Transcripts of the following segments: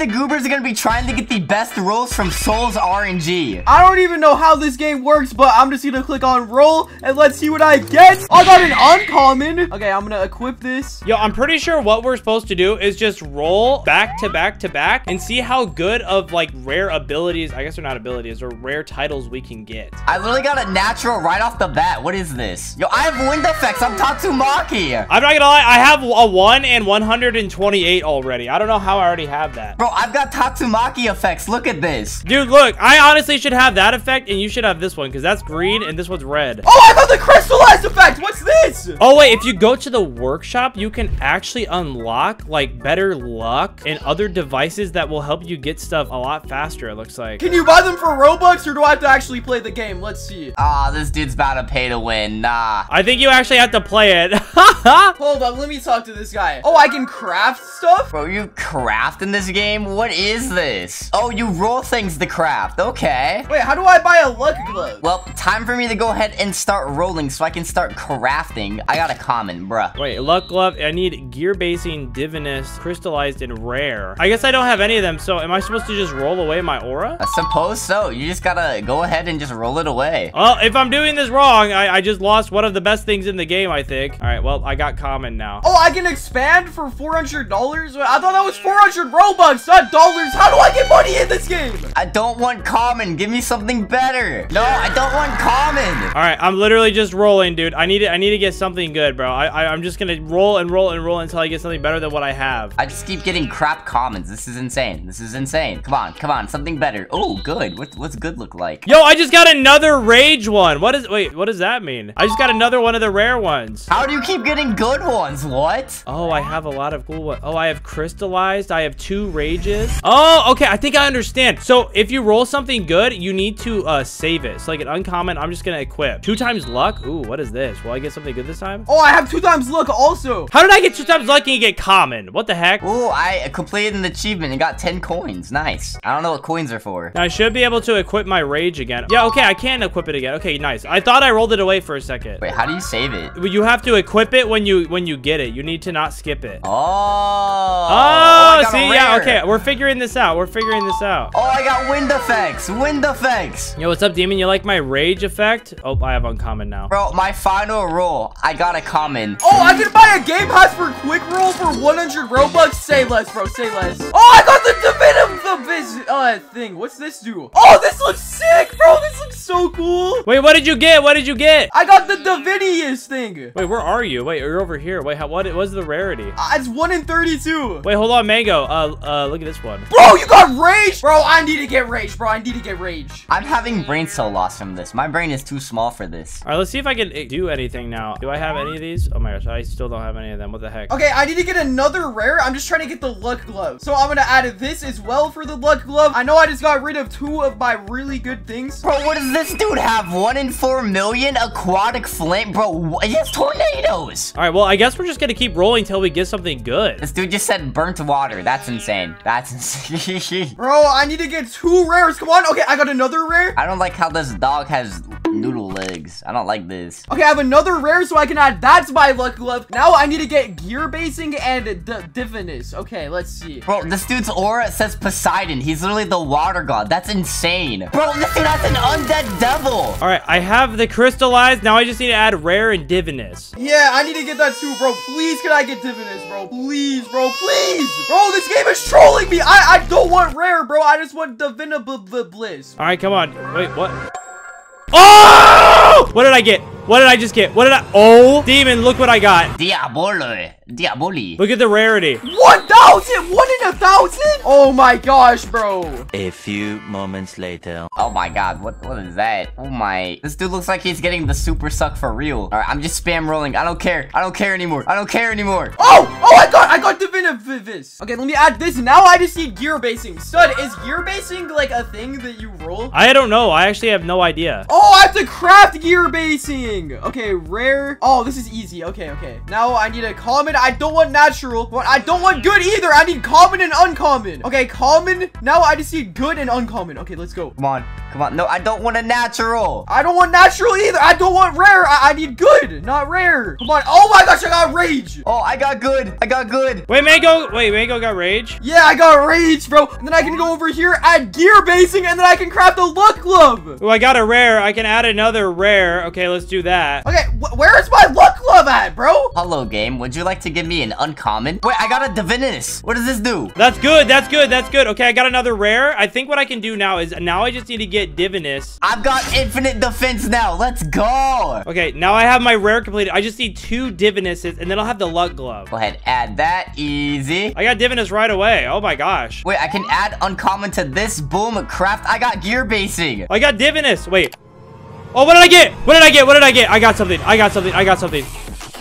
the Goobers are gonna be trying to get the best rolls from Souls RNG. I don't even know how this game works, but I'm just gonna click on roll and let's see what I get. I got an uncommon. Okay, I'm gonna equip this. Yo, I'm pretty sure what we're supposed to do is just roll back to back to back and see how good of like rare abilities, I guess they're not abilities, or rare titles we can get. I literally got a natural right off the bat. What is this? Yo, I have wind effects. I'm Tatsumaki. I'm not gonna lie, I have a 1 and 128 already. I don't know how I already have that. Bro, I've got Tatsumaki effects. Look at this. Dude, look, I honestly should have that effect and you should have this one because that's green and this one's red. Oh, I got the crystallized effect. What's this? Oh, wait, if you go to the workshop, you can actually unlock like better luck and other devices that will help you get stuff a lot faster, it looks like. Can you buy them for Robux or do I have to actually play the game? Let's see. Ah, this dude's about to pay to win. Nah. I think you actually have to play it. Hold up, let me talk to this guy. Oh, I can craft stuff? Bro, you craft in this game? What is this? Oh, you roll things to craft. Okay. Wait, how do I buy a luck glove? Well, time for me to go ahead and start rolling so I can start crafting. I got a common, bruh. Wait, luck glove. I need gear basing, Divinus, crystallized, and rare. I guess I don't have any of them, so am I supposed to just roll away my aura? I suppose so. You just gotta go ahead and just roll it away. Well, if I'm doing this wrong, I just lost one of the best things in the game, I think. All right, well, I got common now. Oh, I can expand for $400? I thought that was 400 Robux, not dollars. How do I get money in this game? I don't want common. Give me something better. No, I don't want common. All right, I'm literally just rolling, dude. I need to get something good, bro. I'm just gonna roll and roll and roll until I get something better than what I have. I just keep getting crap commons. This is insane. This is insane. Come on, come on, something better. Oh, good. What's good look like? Yo, I just got another rage one. Wait, what does that mean? I just got another one of the rare ones. How do you keep getting good ones? What? Oh, I have a lot of cool ones. Oh, I have crystallized. I have 2 rages. Oh, okay. I think I understand. So if you roll something good, you need to save it. So like an uncommon, I'm just gonna equip. 2 times luck. Ooh, what is this? Will I get something good this time? Oh, I have 2 times luck also. How did I get 2 times luck and get common? What the heck? Ooh, I completed an achievement and got 10 coins. Nice. I don't know what coins are for. Now, I should be able to equip my rage again. Yeah, okay. I can equip it again. Okay, nice. I thought I rolled it away for a second. Wait, how do you save it? You have to equip it when you get it. You need to not skip it. Oh, see, yeah, okay. We're figuring this out. We're figuring this out. Oh, I got wind effects. Wind effects. Yo, what's up, Demon? You like my rage effect? Oh, I have uncommon now. Bro, my final roll. I got a common. Oh, I can buy a game pass for quick roll for 100 Robux. Say less, bro. Say less. Oh, I got the Divinus thing. What's this do? Oh, this looks sick, bro. This looks so cool. Wait, what did you get? What did you get? I got the Divinus thing. Wait, where are you? Wait, you're over here. Wait, what was the rarity? It's 1 in 32. Wait, hold on, Mango. Look at this one. Bro, you got rage. Bro, I need to get rage, bro. I need to get rage. I'm having brain cell loss from this. My brain is too small for this. All right, let's see if I can do anything now. Do I have any of these? Oh my gosh, I still don't have any of them. What the heck? Okay, I need to get another rare. I'm just trying to get the luck glove. So I'm going to add this as well for the luck glove. I know I just got rid of 2 of my really good things. Bro, what does this dude have? 1 in 4 million aquatic flame? Bro, he has tornadoes. All right, well, I guess we're just going to keep rolling until we get something good. This dude just said burnt water. That's insane. That's insane. Bro, I need to get 2 rares. Come on. Okay, I got another rare. I don't like how this dog has noodle legs. I don't like this. Okay, I have another rare, so I can add that to my luck glove. Now I need to get gear basing and Divinus. Okay, let's see. Bro, this dude's aura says Poseidon. He's literally the water god. That's insane. Bro, this dude has an undead devil. All right, I have the crystallized. Now I just need to add rare and Divinus. Yeah, I need to get that too, bro. Please, can I get Divinus, bro? Please, bro, please. Bro, this game is trolling me. I don't want rare, bro. I just want Divinus. All right, come on. Wait, what? Oh! What did I get? What did I just get? What did I? Oh, Demon, look what I got. Diaboli. Look at the rarity. 1,000! 1 in 1,000? Oh my gosh, bro. A few moments later. Oh my god, what is that? Oh my. This dude looks like he's getting the super suck for real. All right, I'm just spam rolling. I don't care. I don't care anymore. I don't care anymore. Oh, I got Divinus. Okay, let me add this. Now I just need gear basing. Stud, is gear basing like a thing that you roll? I don't know. I actually have no idea. Oh, I have to craft gear basing. Okay, rare. Oh, this is easy. Okay, okay. Now I need a common. I don't want natural. I don't want good either. I need common and uncommon. Okay, common. Now I just need good and uncommon. Okay, let's go. Come on. Come on. No, I don't want a natural. I don't want natural either. I don't want rare. I need good, not rare. Come on. Oh my gosh, I got rage. Oh, I got good. I got good. Wait, Mango. Wait, Mango got rage? Yeah, I got rage, bro. And then I can go over here, add gear basing, and then I can craft a luck glove. Oh, I got a rare. I can add another rare. Okay, let's do that. Okay, where is my luck glove at, bro? Hello, game. Would you like to give me an uncommon? Wait, I got a Divinus. What does this do? That's good. That's good. That's good. Okay, I got another rare. I think what I can do now is now I just need to get Divinus. I've got infinite defense now. Let's go. Okay, now I have my rare completed. I just need 2 Divinuses, and then I'll have the luck glove. Go ahead, add that. Easy. I got Divinus right away. Oh my gosh. Wait, I can add uncommon to this. Boom, craft. I got gear basing. I got Divinus. Wait. Oh, what did I get? What did I get? What did I get? I got something. I got something. I got something.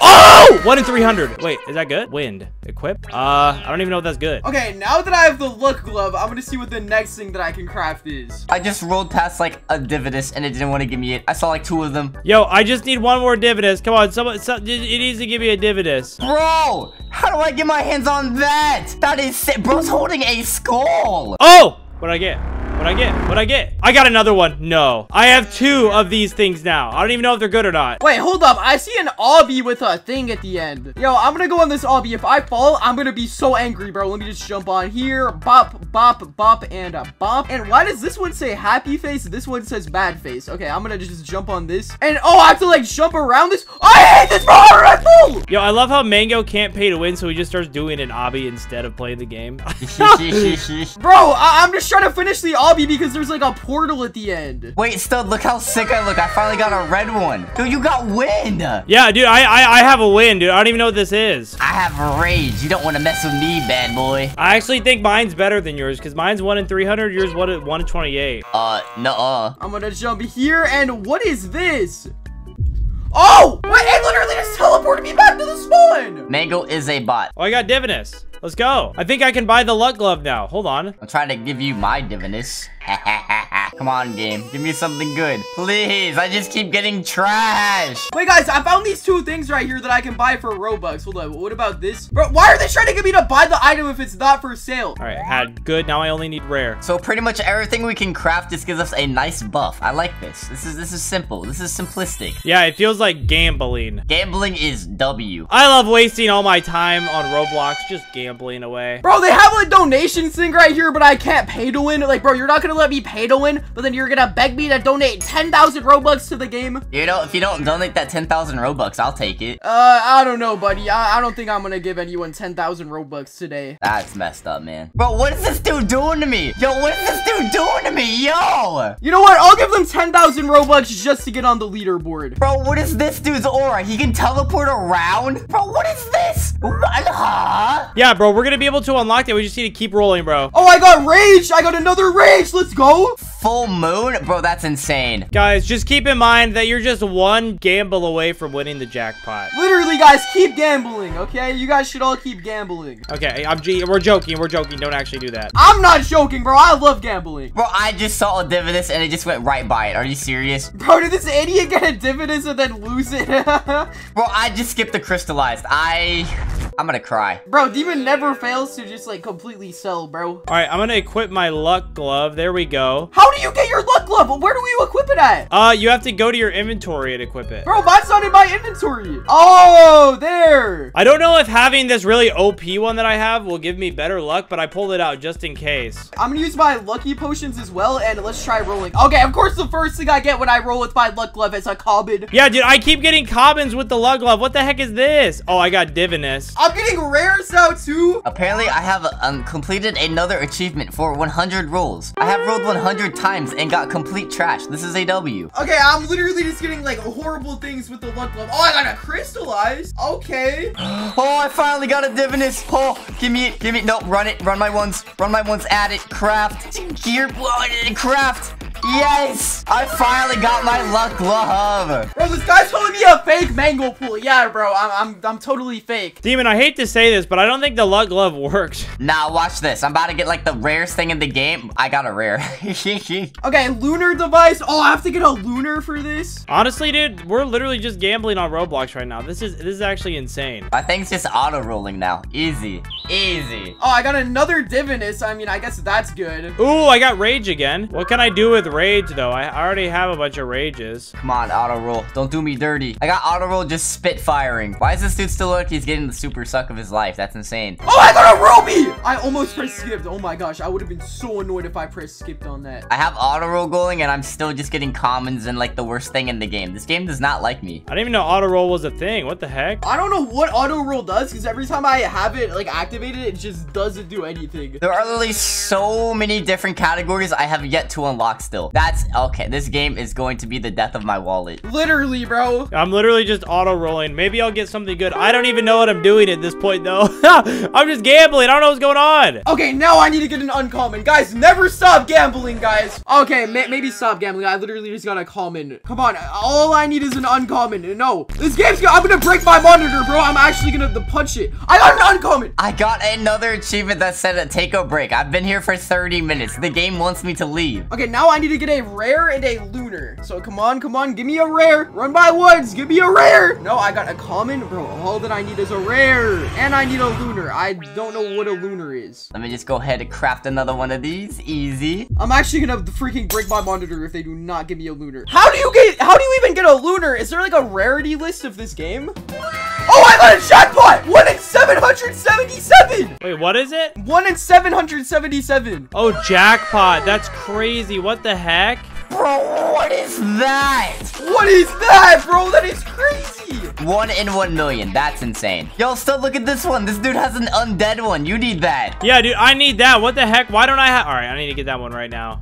Oh! 1 in 300. Wait, is that good? Wind. Equip? I don't even know if that's good. Okay, now that I have the luck glove, I'm gonna see what the next thing that I can craft is. I just rolled past, like, a Divinus, and it didn't want to give me it. I saw, like, 2 of them. Yo, I just need 1 more Divinus. Come on, someone, it needs to give me a Divinus. Bro! How do I get my hands on that? That is sick. Bro's holding a skull. Oh! What'd I get? What'd I get? What'd I get? I got another one. No. I have 2 of these things now. I don't even know if they're good or not. Wait, hold up. I see an obby with a thing at the end. Yo, I'm gonna go on this obby. If I fall, I'm gonna be so angry, bro. Let me just jump on here. Bop, bop, bop, and a bop. And why does this one say happy face? This one says bad face. Okay, I'm gonna just jump on this. And oh, I have to like jump around this. I hate this, bro. I fall. Yo, I love how Mango can't pay to win, so he just starts doing an obby instead of playing the game. Bro, I'm just trying to finish the obby. Because there's like a portal at the end. Wait, Stud, look how sick I look. I finally got a red one. Dude, you got win. Yeah, dude, I have a win, dude. I don't even know what this is. I have rage. You don't want to mess with me, bad boy. I actually think mine's better than yours because mine's 1 in 300. Yours 1 in 28. Nuh-uh. I'm gonna jump here, and what is this? Oh, wait, it literally just teleported me back to the spawn. Mango is a bot. Oh, I got Divinus. Let's go. I think I can buy the luck glove now. Hold on. I'm trying to give you my Divinus. Come on, game. Give me something good. Please. I just keep getting trash. Wait, guys. I found these 2 things right here that I can buy for Robux. Hold on. What about this? Bro, why are they trying to get me to buy the item if it's not for sale? All right. Add good. Now I only need rare. So pretty much everything we can craft just gives us a nice buff. I like this. This is simple. This is simplistic. Yeah, it feels like gambling. Gambling is W. I love wasting all my time on Roblox. Just gambling. Away. Bro, they have like donations thing right here, but I can't pay to win. Like, bro, you're not gonna let me pay to win, but then you're gonna beg me to donate 10,000 Robux to the game. You know, if you don't donate that 10,000 Robux, I'll take it. I don't know, buddy. I don't think I'm gonna give anyone 10,000 Robux today. That's messed up, man. Bro, what is this dude doing to me? Yo, what is this dude doing to me? Yo! You know what? I'll give them 10,000 Robux just to get on the leaderboard. Bro, what is this dude's aura? He can teleport around? Bro, what is this? Yeah, bro, we're gonna be able to unlock that. We just need to keep rolling, bro. Oh, I got rage. I got another rage. Let's go. Full moon? Bro, that's insane. Guys, just keep in mind that you're just 1 gamble away from winning the jackpot. Literally, guys, keep gambling, okay? You guys should all keep gambling. Okay, we're joking. We're joking. Don't actually do that. I'm not joking, bro. I love gambling. Bro, I just saw a Divinus, and it just went right by it. Are you serious? Bro, did this idiot get a Divinus and then lose it? Bro, I just skipped the crystallized. I'm gonna cry. Bro, Demon never fails to just like completely sell, bro. All right, I'm gonna equip my luck glove. There we go. How do you get your luck glove? Where do you equip it at? You have to go to your inventory and equip it. Bro, mine's not in my inventory. Oh, there. I don't know if having this really OP one that I have will give me better luck, but I pulled it out just in case. I'm gonna use my lucky potions as well, and let's try rolling. Okay, of course, the first thing I get when I roll with my luck glove is a common. Yeah, dude, I keep getting commons with the luck glove. What the heck is this? Oh, I got Divinus. I'm getting rares now, too. Apparently, I have completed another achievement for 100 rolls. I have rolled 100 times and got complete trash. This is a W. Okay, I'm literally just getting, like, horrible things with the luck glove. Oh, I got a crystallized. Okay. Oh, I finally got a Divinus. Oh, give me it. Give me it. No, run it. Run my ones. Run my ones. Add it. Craft. Gear. Craft. Yes! I finally got my luck glove! Bro, this guy's calling me a fake Mangopool. Yeah, bro, I'm totally fake. Demon, I hate to say this, but I don't think the luck glove works. Nah, watch this. I'm about to get, like, the rarest thing in the game. I got a rare. Okay, lunar device. Oh, I have to get a lunar for this? Honestly, dude, we're literally just gambling on Roblox right now. This is actually insane. I think it's just auto-rolling now. Easy. Easy. Oh, I got another Divinus. I mean, I guess that's good. Ooh, I got Rage again. What can I do with Rage, though? I already have a bunch of Rages. Come on, auto-roll. Don't do me dirty. I got auto-roll just spit-firing. Why is this dude still like he's getting the super suck of his life? That's insane. Oh, I got a Ruby! I almost pressed skipped. Oh, my gosh. I would have been so annoyed if I pressed skipped on that. I have auto-roll going, and I'm still just getting commons and, like, the worst thing in the game. This game does not like me. I didn't even know auto-roll was a thing. What the heck? I don't know what auto-roll does, because every time I have it, like, activated, it just doesn't do anything. There are literally so many different categories I have yet to unlock still. That's okay. This game is going to be the death of my wallet. Literally, bro. I'm literally just auto-rolling. Maybe I'll get something good. I don't even know what I'm doing at this point, though. I'm just gambling. I don't know what's going on. Okay, now I need to get an uncommon. Guys, never stop gambling, guys. Okay, maybe stop gambling. I literally just got a common. Come on. All I need is an uncommon. No. This game's good. I'm gonna break my monitor, bro. I'm actually gonna punch it. I got an uncommon. I got another achievement that said take a break. I've been here for 30 minutes. The game wants me to leave. Okay, now I need to get a rare and a lunar. So come on. Give me a rare. Run by woods. Give me a rare. No, I got a common, bro. All that I need is a rare. And I need a lunar. I don't know what a lunar is. Let me just go ahead and craft another one of these. Easy. I'm actually gonna freaking break my monitor if they do not give me a lunar. How do you even get a lunar? Is there like a rarity list of this game? Oh, I got a jackpot! 1 in 777! Wait, what is it? 1 in 777. Oh, jackpot. That's crazy. What the heck? Bro, what is that? What is that, bro? That is crazy. 1 in 1,000,000. That's insane. Yo, still look at this one. This dude has an undead one. You need that. Yeah, dude, I need that. What the heck? Why don't I have... All right, I need to get that one right now.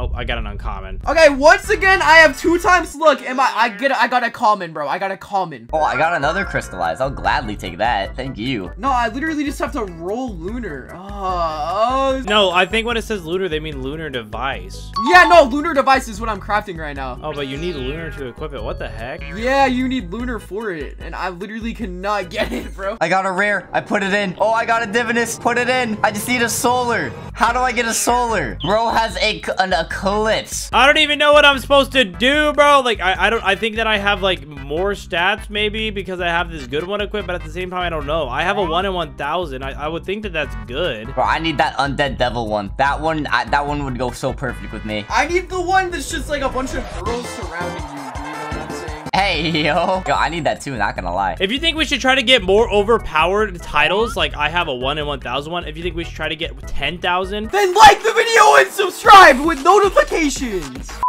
Oh, I got an uncommon. Okay, once again, I have 2 times luck. I got a common, bro. I got a common. Oh, I got another crystallized. I'll gladly take that. Thank you. No, I literally just have to roll lunar. Oh. No, I think when it says lunar, they mean lunar device. Yeah, no, lunar device is what I'm crafting right now. Oh, but you need lunar to equip it. What the heck? Yeah, you need lunar for it. And I literally cannot get it, bro. I got a rare. I put it in. Oh, I got a Divinus. Put it in. I just need a solar. How do I get a solar? Bro has an eclipse. I don't even know what I'm supposed to do, bro. Like, I think that I have, like, more stats, maybe, because I have this good one equipped, but at the same time, I don't know. I have a 1 in 1,000. I would think that that's good. Bro, I need that undead devil one. That one would go so perfect with me. I need the one that's just, like, a bunch of girls surrounding you. Hey, yo. Yo, I need that too, not gonna lie. If you think we should try to get more overpowered titles, like I have a 1 in 1,000 one, if you think we should try to get 10,000, then like the video and subscribe with notifications.